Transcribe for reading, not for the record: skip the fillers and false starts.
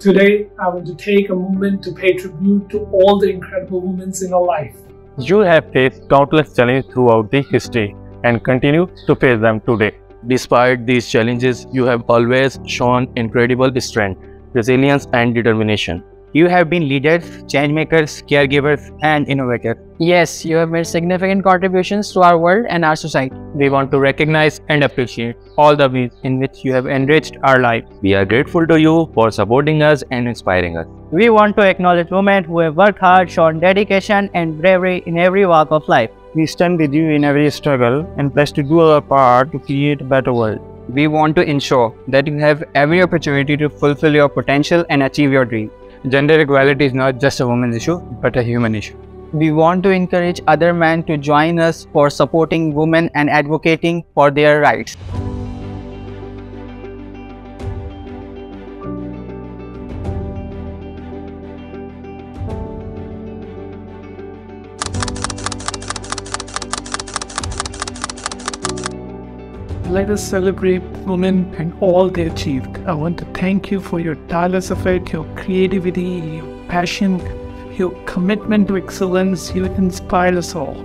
Today, I want to take a moment to pay tribute to all the incredible women in our life. You have faced countless challenges throughout the history and continue to face them today. Despite these challenges, you have always shown incredible strength, resilience and determination. You have been leaders, changemakers, caregivers and innovators. Yes, you have made significant contributions to our world and our society. We want to recognize and appreciate all the ways in which you have enriched our lives. We are grateful to you for supporting us and inspiring us. We want to acknowledge women who have worked hard, shown dedication and bravery in every walk of life. We stand with you in every struggle and pledge to do our part to create a better world. We want to ensure that you have every opportunity to fulfill your potential and achieve your dream. Gender equality is not just a woman's issue, but a human issue. We want to encourage other men to join us for supporting women and advocating for their rights. Let us celebrate women and all they achieved. I want to thank you for your tireless effort, your creativity, your passion, your commitment to excellence. You inspire us all.